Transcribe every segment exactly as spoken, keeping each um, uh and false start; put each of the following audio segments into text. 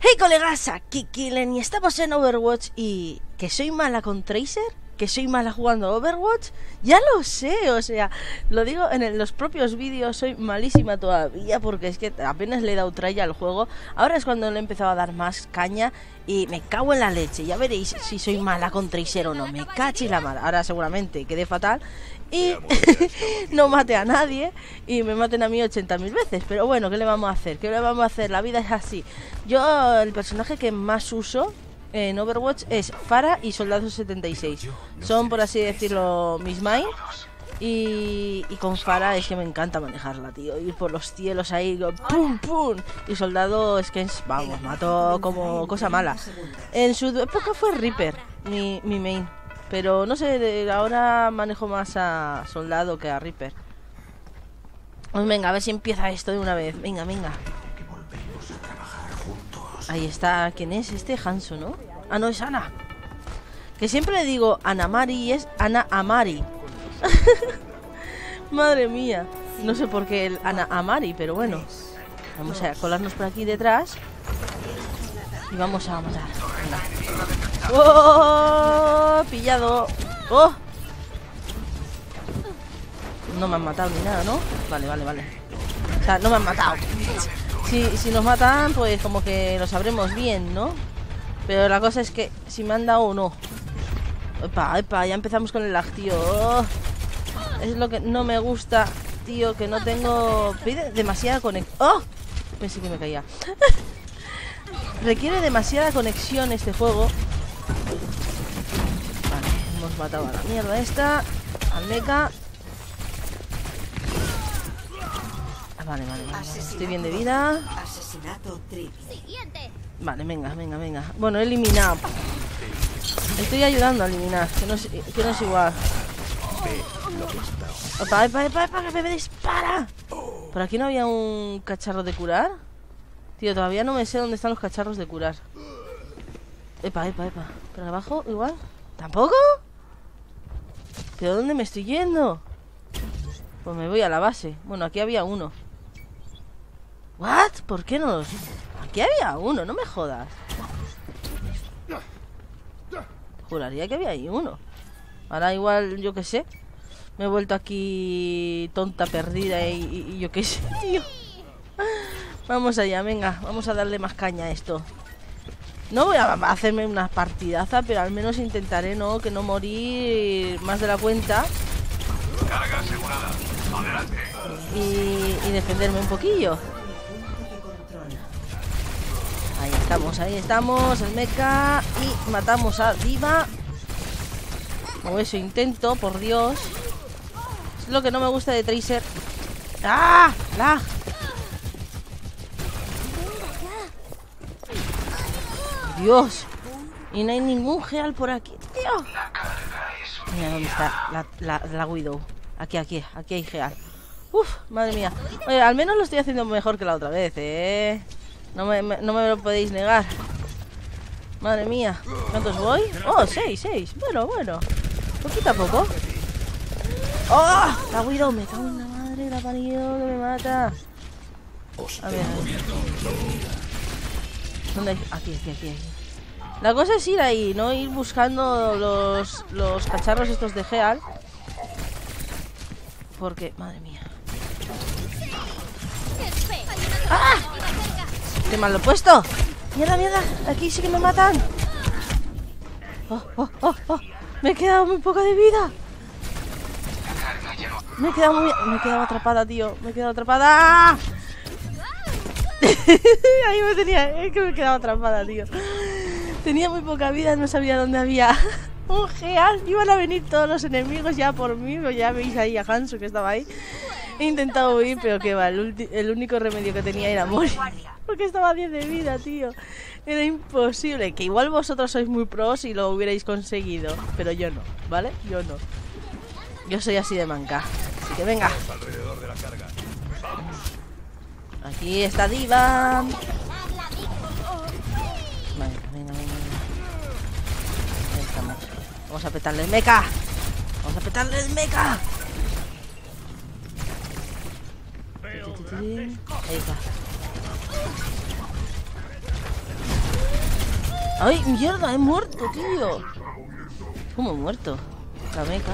Hey colegas, aquí Kylen y estamos en Overwatch. Y que soy mala con Tracer, que soy mala jugando Overwatch, ya lo sé, o sea, lo digo en el, los propios vídeos, soy malísima todavía porque es que apenas le he dado tralla al juego. Ahora es cuando le he empezado a dar más caña y me cago en la leche, ya veréis si soy mala con Tracer o no, me cachi la mala. Ahora seguramente quedé fatal y no mate a nadie y me maten a mí ochenta mil veces, pero bueno, ¿qué le vamos a hacer? ¿Qué le vamos a hacer? La vida es así. Yo el personaje que más uso en Overwatch es Pharah y Soldado setenta y seis. Son, por así decirlo, mis main. Y, y con Pharah es que me encanta manejarla, tío. Ir por los cielos ahí, pum, pum. Y Soldado es que, es, vamos, mató como cosa mala. En su época fue Reaper, mi, mi main. Pero no sé, de ahora manejo más a Soldado que a Reaper. Pues venga, a ver si empieza esto de una vez. Venga, venga. Ahí está. ¿Quién es? Este Hanso, ¿no? Ah, no, es Ana. Que siempre le digo Ana Amari y es Ana Amari. Madre mía. No sé por qué el Ana Amari, pero bueno. Vamos a colarnos por aquí detrás. Y vamos a matar. Venga. ¡Oh! Pillado. ¡Oh! No me han matado ni nada, ¿no? Vale, vale, vale. O sea, no me han matado. Si, si nos matan, pues como que lo sabremos bien, ¿no? Pero la cosa es que si me han dado o no. Epa, epa, ya empezamos con el lag, tío. Oh, es lo que no me gusta, tío, que no tengo... Pide demasiada conexión. ¡Oh! Pensé que me caía. Requiere demasiada conexión este juego. Vale, hemos matado a la mierda esta. Al mecha. Vale, vale, vale, vale. Estoy bien de vida. Vale, venga, venga, venga. Bueno, he eliminado. Estoy ayudando a eliminar, que no es, que no es igual. Opa, epa, epa, epa, que me dispara. ¿Por aquí no había un cacharro de curar? Tío, todavía no me sé dónde están los cacharros de curar. Epa, epa, epa. ¿Para abajo igual? ¿Tampoco? ¿Pero dónde me estoy yendo? Pues me voy a la base. Bueno, aquí había uno. ¿What? ¿Por qué no los...? Aquí había uno, no me jodas. Juraría que había ahí uno. Ahora igual, yo qué sé. Me he vuelto aquí tonta, perdida y, y, y yo qué sé, tío. Vamos allá, venga. Vamos a darle más caña a esto. No voy a hacerme una partidaza, pero al menos intentaré no que no morir más de la cuenta. Carga asegurada. Adelante. Y, y defenderme un poquillo. Ahí estamos, ahí estamos. El mecha. Y matamos a Diva. O eso intento, por Dios. Es lo que no me gusta de Tracer. ¡Ah! ¡Lag! Dios. Y no hay ningún heal por aquí, tío. Mira dónde está la, la, la Widow. Aquí, aquí, aquí hay gear. Uf, madre mía. Oye, al menos lo estoy haciendo mejor que la otra vez, eh. No me, me, no me lo podéis negar. Madre mía. ¿Cuántos voy? Oh, seis, seis. Bueno, bueno. Poquito a poco. Oh, la Widow. Me cago en la madre, la parió, que me mata. A ver. ¿Dónde hay? Aquí, aquí, aquí. La cosa es ir ahí, ¿no? Ir buscando los, los cacharros estos de heal. Porque, madre mía. ¡Ah! ¡Qué mal lo he puesto! ¡Mierda, mierda! ¡Aquí sí que me matan! ¡Oh, oh, oh, oh! ¡Me he quedado muy poca de vida! Me he quedado muy... Me he quedado atrapada, tío. Me he quedado atrapada. Ahí me tenía... Es que me he quedado atrapada, tío. Tenía muy poca vida, no sabía dónde había un geal. Iban a venir todos los enemigos ya por mí. Ya veis ahí a Hanso que estaba ahí. He intentado huir, pero que va. El, el único remedio que tenía era morir. Porque estaba a diez de vida, tío. Era imposible. Que igual vosotros sois muy pros y lo hubierais conseguido. Pero yo no, ¿vale? Yo no. Yo soy así de manca. Así que venga. Aquí está Diva. Vamos a petarle el mecha. Vamos a petarle el mecha. Ahí está. ¡Ay, mierda! ¡He muerto, tío! ¿Cómo he muerto? La meca.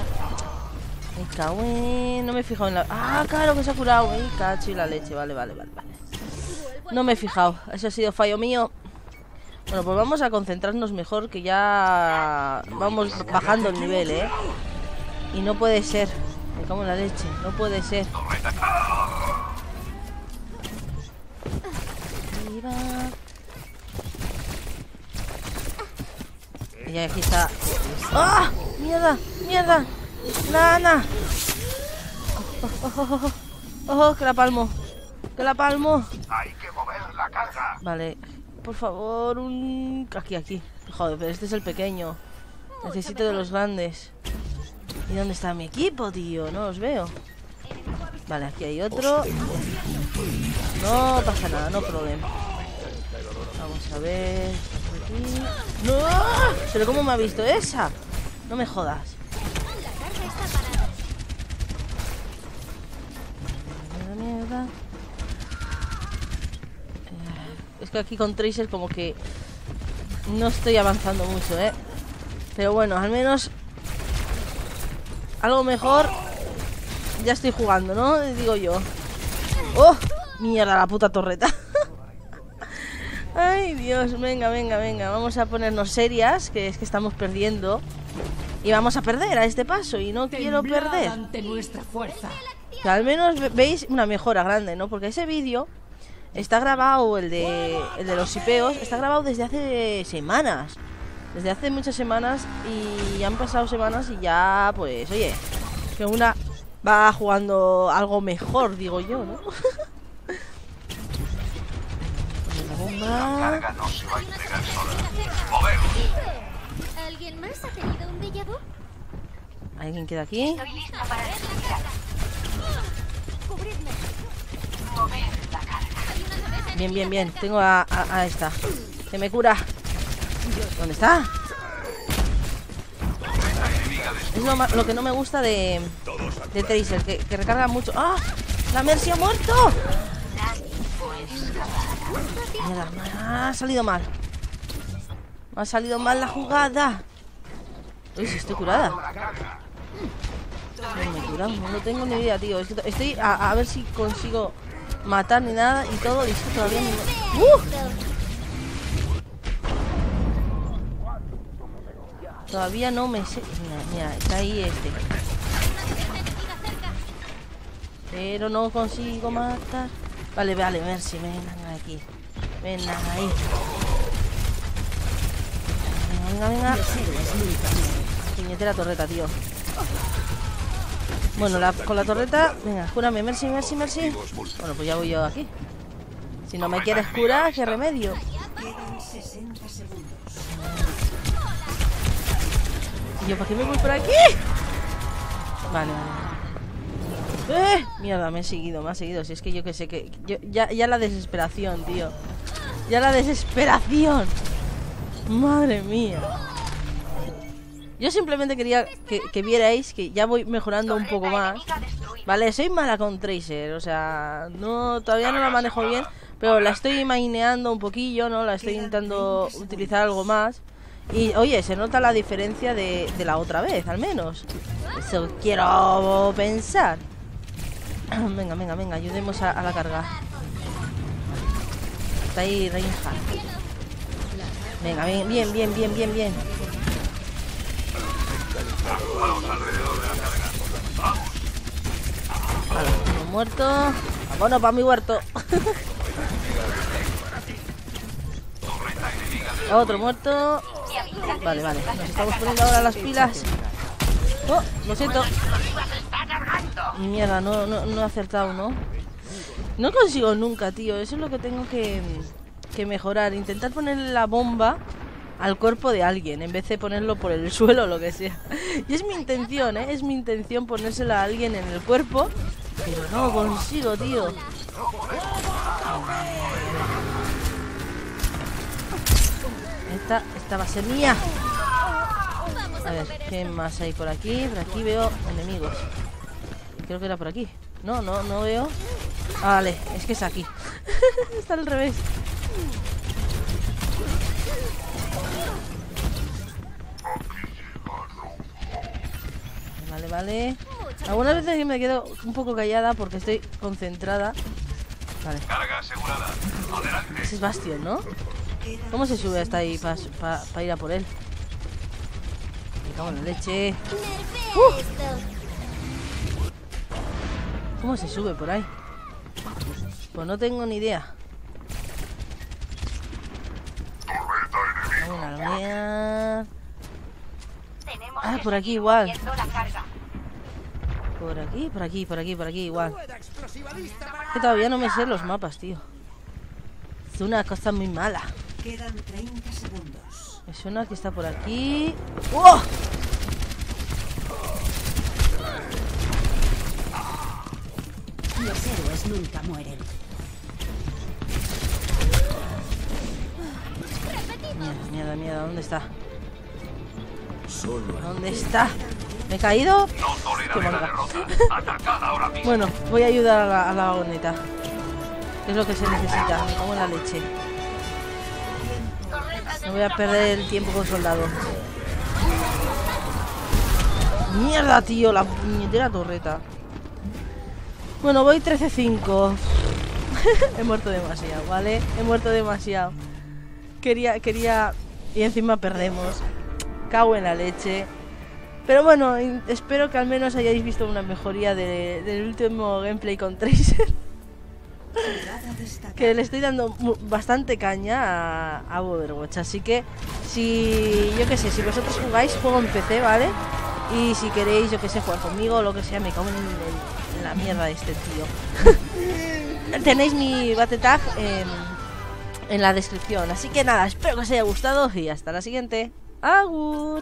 Me cago en... No me he fijado en la... ¡Ah, claro que se ha curado! ¡Ay, cacho y la leche! Vale, vale, vale, vale. No me he fijado. Eso ha sido fallo mío. Bueno, pues vamos a concentrarnos mejor, que ya vamos bajando el nivel, ¿eh? Y no puede ser. Me cago en la leche. No puede ser. Diva. Y aquí está. ¡Ah! ¡Oh! ¡Mierda! ¡Mierda! ¡Nana! ¡Oh, oh, oh, oh, oh! ¡Oh, que la palmo! ¡Que la palmo! ¡Hay que mover la carga! Vale. Por favor, un... Aquí, aquí. Joder, pero este es el pequeño. Necesito de los grandes. ¿Y dónde está mi equipo, tío? No los veo. Vale, aquí hay otro. No pasa nada, no problema. Vamos a ver... Aquí. ¡No! ¿Pero cómo me ha visto esa? No me jodas. Mierda, mierda. Es que aquí con Tracer como que no estoy avanzando mucho, ¿eh? Pero bueno, al menos algo mejor. Ya estoy jugando, ¿no? Digo yo. ¡Oh! Mierda, la puta torreta. Ay, Dios, venga, venga, venga. Vamos a ponernos serias, que es que estamos perdiendo. Y vamos a perder a este paso, y no quiero perder. Ante nuestra fuerza. Que al menos veis una mejora grande, ¿no? Porque ese vídeo... Está grabado el de, el de los sipeos. Está grabado desde hace semanas. Desde hace muchas semanas. Y han pasado semanas y ya, pues, oye, que una va jugando algo mejor, digo yo, ¿no? La bomba. La carga no se va a entregar sola. ¡Moveos! ¿Alguien más ha tenido un déjà vu? ¿Alguien queda aquí? Estoy lista para descansar. Cubridme. Mover. Bien, bien, bien. Tengo a, a, a esta. Se me cura. ¿Dónde está? Es lo, lo que no me gusta de, de Tracer, que, que recarga mucho. ¡Ah! ¡La Mercy ha muerto! Mierda, ha salido mal. Me ha salido mal la jugada. Uy, si estoy curada. No me he curado, no tengo ni idea, tío. Estoy a, a ver si consigo... matar ni nada y todo, y eso todavía ni... ¡Uh! Todavía no me sé... Mira, mira, está ahí este. Pero no consigo matar. Vale, vale, Mercy, vengan aquí. Vengan ahí. Venga, venga. Puñetera torreta, tío. Bueno, la, con la torreta... Venga, júrame, Mercy, Mercy, Mercy. Bueno, pues ya voy yo aquí. Si no me quieres curar, ¿qué remedio? ¿Y yo para qué me voy por aquí? Vale, vale. ¡Eh! Mierda, me he seguido, me ha seguido. Si es que yo que sé que... Yo, ya, ya la desesperación, tío. Ya la desesperación. Madre mía. Yo simplemente quería que, que vierais que ya voy mejorando un poco más. Vale, soy mala con Tracer, o sea, no, todavía no la manejo bien, pero la estoy maineando un poquillo, ¿no? La estoy intentando utilizar algo más. Y, oye, se nota la diferencia de, de la otra vez, al menos. Eso quiero pensar. Venga, venga, venga, ayudemos a, a la carga. Está ahí Reinhardt. Venga, bien, bien, bien, bien, bien, bien. Vale, uno muerto. Bueno, para mi huerto. Otro muerto. Vale, vale. Nos estamos poniendo ahora las pilas. Oh, lo siento. Mierda, no, no, no he acertado, ¿no? No consigo nunca, tío. Eso es lo que tengo que, que mejorar. Intentar ponerle la bomba al cuerpo de alguien, en vez de ponerlo por el suelo o lo que sea. Y es mi intención, ¿eh? Es mi intención ponérsela a alguien en el cuerpo, pero no consigo, tío. Esta, esta va a ser mía. A ver, ¿qué más hay por aquí? Por aquí veo enemigos. Creo que era por aquí. No, no, no veo. Ah, vale, es que es aquí. Está al revés. ¿vale? Algunas veces me quedo un poco callada porque estoy concentrada. Vale. Carga asegurada. Adelante. Ese es Bastión, ¿no? ¿Cómo se sube hasta ahí para pa, pa ir a por él? Me cago en la leche. ¡Uh! ¿Cómo se sube por ahí? Pues no tengo ni idea. Vamos. Ah, por aquí igual. Por aquí, por aquí, por aquí, por aquí igual. Que todavía no me sé los mapas, tío. Es una cosa muy mala. Quedan treinta segundos. Me suena que está por aquí. ¡Oh! Los héroes nunca mueren. Mierda, mierda, mierda, ¿dónde está? ¿Dónde está? ¿Me he caído? No derrota. Bueno, voy a ayudar a la, a la vagoneta. Es lo que se necesita. Me como la leche. No voy a perder el tiempo con soldado. Mierda, tío, la puñetera torreta. Bueno, voy trece cinco. He muerto demasiado, ¿vale? He muerto demasiado. Quería, quería... Y encima perdemos. Cago en la leche. Pero bueno, espero que al menos hayáis visto una mejoría de, del último gameplay con Tracer. Que le estoy dando bastante caña a, a Overwatch. Así que, si... Yo qué sé, si vosotros jugáis, juego en P C, ¿vale? Y si queréis, yo qué sé, jugar conmigo o lo que sea, me cago en, el, en la mierda de este tío. Tenéis mi BattleTag en... en la descripción, así que nada, espero que os haya gustado y hasta la siguiente. Agur.